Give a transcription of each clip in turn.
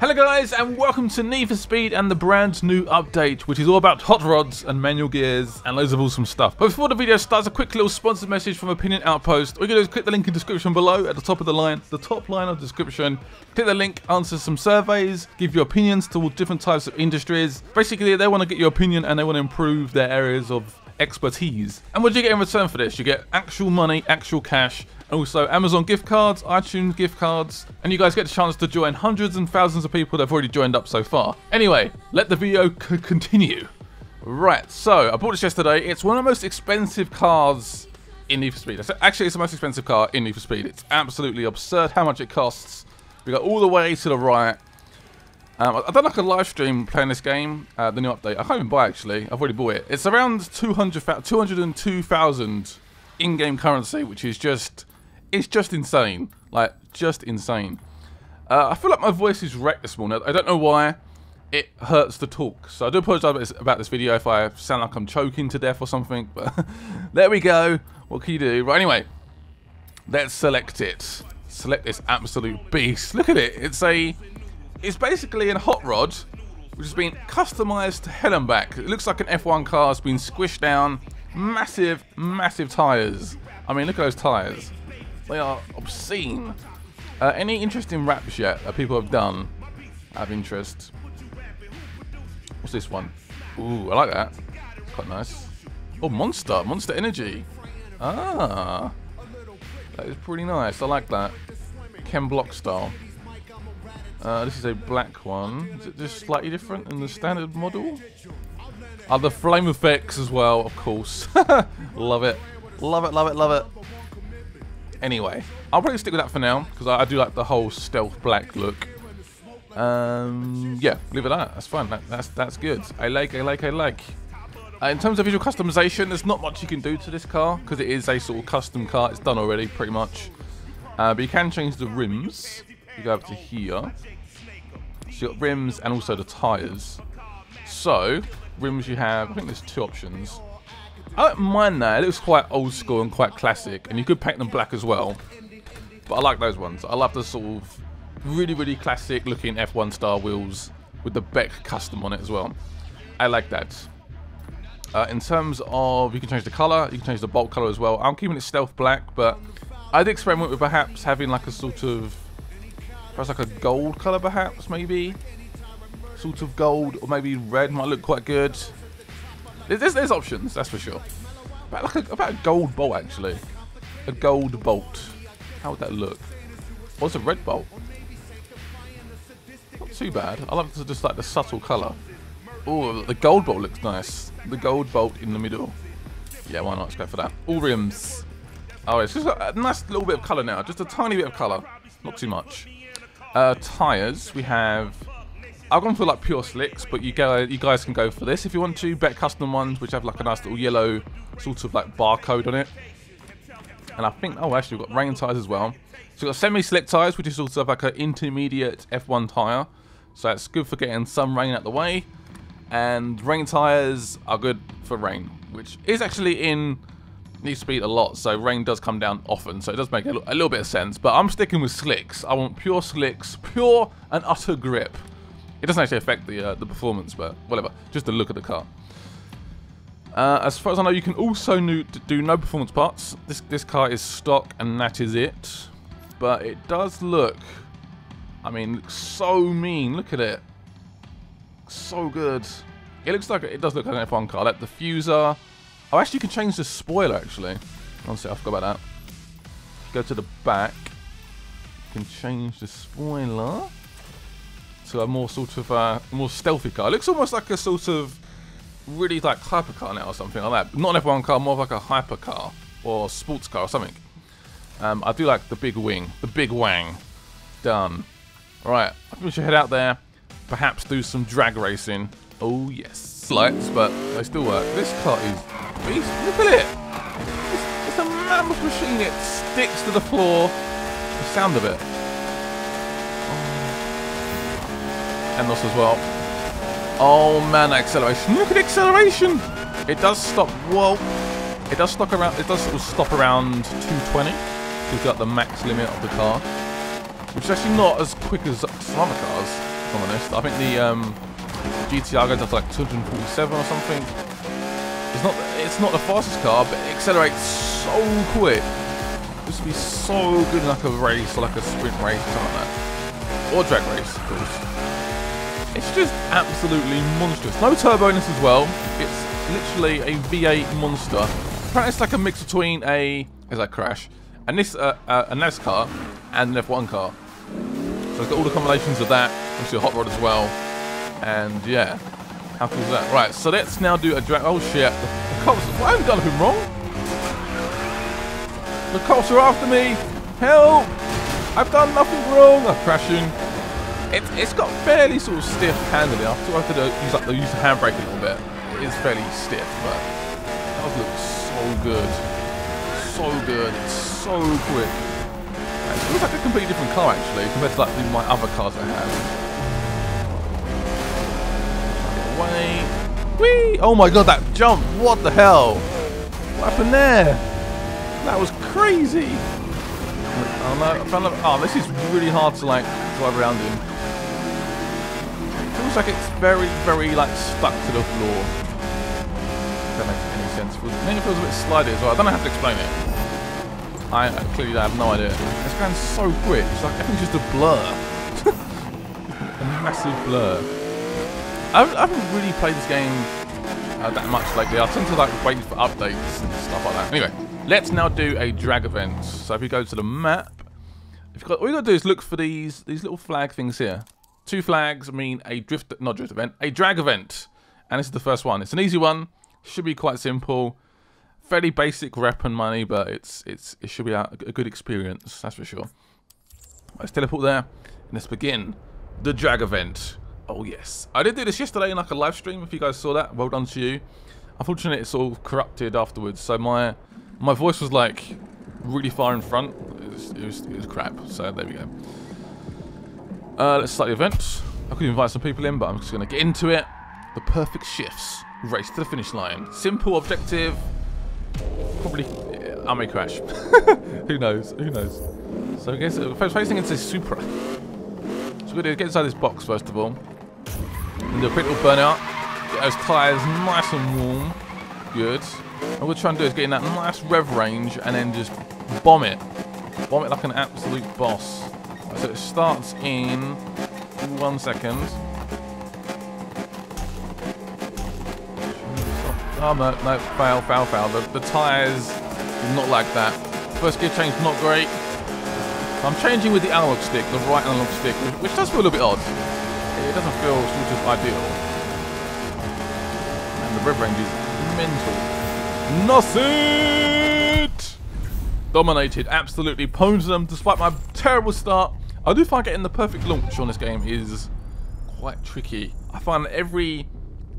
Hello guys, and welcome to Need for Speed and the brand new update, which is all about hot rods and manual gears and loads of awesome stuff. But before the video starts, a quick little sponsored message from Opinion Outpost. All you do is click the link in the description below at the top of the line, click the link, answer some surveys, give your opinions to all different types of industries. Basically, they want to get your opinion and they want to improve their areas of expertise. And what do you get in return for this? You get actual money, actual cash, also Amazon gift cards, iTunes gift cards, and you guys get the chance to join hundreds and thousands of people that have already joined up so far. Anyway, let the video continue. Right, so I bought this yesterday. It's one of the most expensive cars in Need for Speed. Actually, it's the most expensive car in Need for Speed. It's absolutely absurd how much it costs. We go all the way to the right. I've done like a live stream playing this game, the new update. I can't even buy it, actually. I've already bought it. It's around 202,000 in-game currency, which is just... it's just insane, like, just insane. I feel like my voice is wrecked this morning. I don't know why. It hurts to talk, so I do apologise about this video if I sound like I'm choking to death or something, but there we go. What can you do? Right, anyway, let's select it. Select this absolute beast. Look at it. It's basically a hot rod, which has been customised to hell and back. It looks like an F1 car has been squished down. Massive, massive tyres. I mean, look at those tyres. They are obscene. Any interesting raps yet that people have done out of interest? What's this one? Ooh, I like that. Quite nice. Oh, Monster. Monster Energy. Ah. That is pretty nice. I like that. Ken Block style. This is a black one. Is it just slightly different than the standard model? Oh, the flame effects as well, of course. Love it. Love it, love it, love it. Anyway, I'll probably stick with that for now, because I do like the whole stealth black look. Yeah, leave it at that. That's fine. That's good. I like. In terms of visual customization, there's not much you can do to this car, because it is a sort of custom car. It's done already, pretty much. But you can change the rims. You go up to here. So you've got rims and also the tyres. So, rims you have, I think there's two options. I don't mind that. It looks quite old school and quite classic, and you could paint them black as well. But I like those ones. I love the sort of really, really classic looking F1 style wheels with the Beck custom on it as well. I like that. In terms of, you can change the colour, you can change the bolt colour as well. I'm keeping it stealth black, but I'd experiment with perhaps having like a sort of, perhaps like a gold colour perhaps, maybe. Sort of gold, or maybe red might look quite good. There's options, that's for sure. About a gold bolt, actually. A gold bolt. How would that look? Or it's a red bolt. Not too bad. I love to just like the subtle colour. Oh, the gold bolt looks nice. The gold bolt in the middle. Yeah, why not? Let's go for that. All rims. Oh, it's just a nice little bit of colour now. Just a tiny bit of colour. Not too much. Tyres. We have... I've gone for like pure slicks, but you guys can go for this if you want to. Better custom ones, which have like a nice little yellow sort of like barcode on it. And I think, oh, actually we've got rain tyres as well. So we've got semi-slick tyres, which is sort of like an intermediate F1 tyre. So that's good for getting some rain out the way. And rain tyres are good for rain, which is actually in Need for Speed a lot. So rain does come down often, so it does make a little bit of sense. But I'm sticking with slicks. I want pure slicks, pure and utter grip. It doesn't actually affect the performance, but whatever. Just the look of the car. As far as I know, you can also do no performance parts. This car is stock, and that is it. But it does look... I mean, looks so mean. Look at it. So good. It looks like... it does look like an F1 car. That diffuser... oh, actually, you can change the spoiler, actually. One sec, I forgot about that. Go to the back. You can change the spoiler... to a more sort of more stealthy car. It looks almost like a sort of really like hypercar now or something like that. Not an F1 car, more of like a hypercar or sports car or something. I do like the big wing, the big wang. Done. All right, I think we should head out there, perhaps do some drag racing. Oh yes, lights, but they still work. This car is beast. Look at it. It's a mammoth machine. It sticks to the floor. The sound of it. NOS as well. Oh man, acceleration! Look at acceleration. It does stop. Whoa! It does stop around. It does sort of stop around 220. We've got the max limit of the car, which is actually not as quick as some other cars. if I'm honest. I think the GTR goes up to like 247 or something. It's not the fastest car, but it accelerates so quick. This would be so good in like a race, or like a sprint race or something like that. Or drag race, of course. It's just absolutely monstrous. No turbo in this as well. It's literally a V8 Monster. Apparently it's like a mix between a NASCAR and an F1 car. So it's got all the combinations of that, obviously a hot rod as well, and yeah, how cool is that? Right, so let's now do a drag. Oh shit, the cops, I haven't done anything wrong. The cops are after me, help, I've done nothing wrong. I'm crashing. It's got fairly sort of stiff handling. I thought I could use the handbrake a little bit. It is fairly stiff, but that looks so good. So good, it's so quick. It looks like a completely different car actually compared to like my other cars I have. Wait, whee! Oh my god, that jump! What the hell? What happened there? That was crazy. Oh no, I found out. Oh, this is really hard to like drive around in. It looks like it's very, very like stuck to the floor. That makes any sense. I think it feels a bit slidey as well. I don't know how to explain it. I clearly have no idea. It's going so quick. It's like everything's just a blur. A massive blur. I haven't really played this game that much lately. I tend to like wait for updates and stuff like that. Anyway, let's now do a drag event. So if you go to the map, all you got to do is look for these little flag things here. Two flags mean a drag event, and this is the first one. It's an easy one. Should be quite simple. Fairly basic rep and money, but it should be a good experience, that's for sure. Let's teleport there, and let's begin the drag event. Oh yes, I did do this yesterday in like a live stream. If you guys saw that, well done to you. Unfortunately, it's all corrupted afterwards, so my voice was like really far in front. It was crap. So there we go. Let's start the event. I could invite some people in, but I'm just gonna get into it. The perfect shifts, race to the finish line. Simple objective. Probably, yeah, I may crash. Who knows? Who knows? So I guess facing into Supra. So we're gonna get inside this box first of all. Do a quick little burnout. Get those tyres nice and warm. Good. And we're trying to do is get in that nice rev range and then just bomb it. Bomb it like an absolute boss. So it starts in 1 second. Oh no, no, foul, foul, foul. The tyres, not like that. First gear change, not great. I'm changing with the analog stick, the right analog stick, which does feel a little bit odd. It doesn't feel sort of ideal. And the rev range is mental. NOS! Dominated, absolutely pwned them despite my terrible start. I do find getting the perfect launch on this game is quite tricky. I find every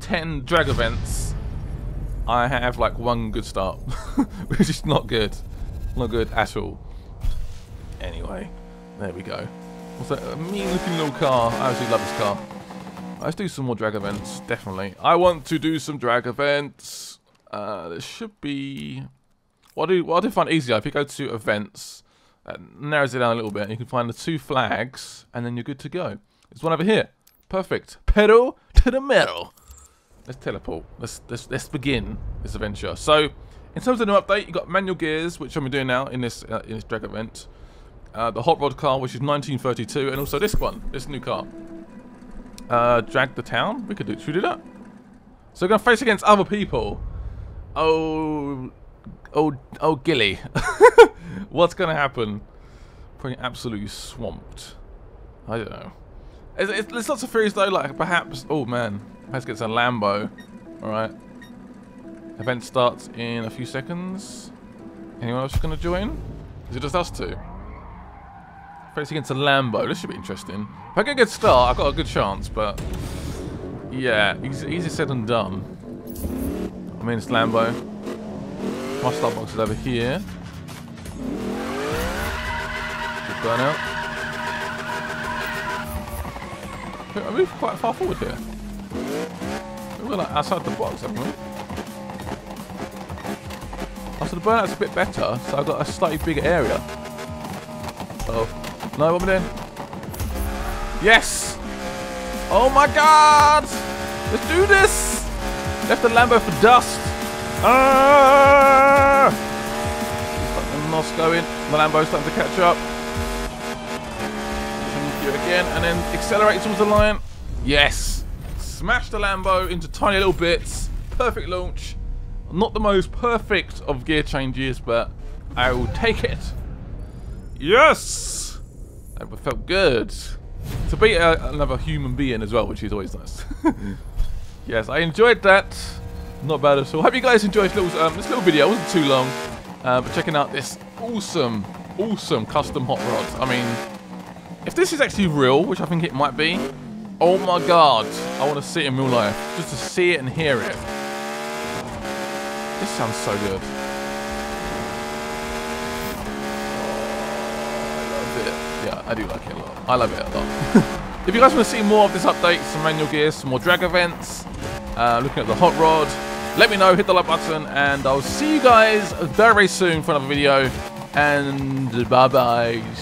10 drag events, I have like one good start, which is not good. Not good at all. Anyway, there we go. Also, a mean looking little car. I absolutely love this car. Let's do some more drag events, definitely. I want to do some drag events. There should be... What I do find easier, if you go to events, that narrows it down a little bit, and you can find the two flags, and then you're good to go. There's one over here. Perfect. Pedal to the metal. Let's teleport. Let's begin this adventure. So, in terms of the new update, you've got manual gears, which I'm doing now in this drag event. The hot rod car, which is 1932, and also this one, this new car. Drag the town. Should we do that? So we're gonna face against other people. Oh, Gilly. What's gonna happen? Probably absolutely swamped. I don't know. There's lots of theories though. Like perhaps. Oh man. Let's get a Lambo. Alright. Event starts in a few seconds. Anyone else going to join? Is it just us two? Facing against a Lambo. This should be interesting. If I get a good start, I've got a good chance, but... yeah, easier said than done. I mean, it's Lambo. My start box is over here. Good burnout. I moved quite far forward here. We're like outside the box, haven't we? Oh, so the burnout's a bit better, so I've got a slightly bigger area. Oh. No, what am I doing? Yes! Oh my god! Let's do this! Left the Lambo for dust. Ah! Got the NOS going. The Lambo's starting to catch up. Thank you again, and then accelerate towards the line. Yes! Smash the Lambo into tiny little bits. Perfect launch. Not the most perfect of gear changes, but I will take it. Yes! That felt good. To beat another human being as well, which is always nice. Yes, I enjoyed that. Not bad at all. Hope you guys enjoyed this little video. It wasn't too long. But checking out this awesome, awesome custom hot rod. I mean, if this is actually real, which I think it might be, oh my god, I want to see it in real life. Just to see it and hear it. This sounds so good. Yeah, I do like it a lot. I love it a lot. If you guys want to see more of this update, some manual gears, some more drag events, looking at the hot rod, let me know, hit the like button, and I'll see you guys very soon for another video, and bye-bye.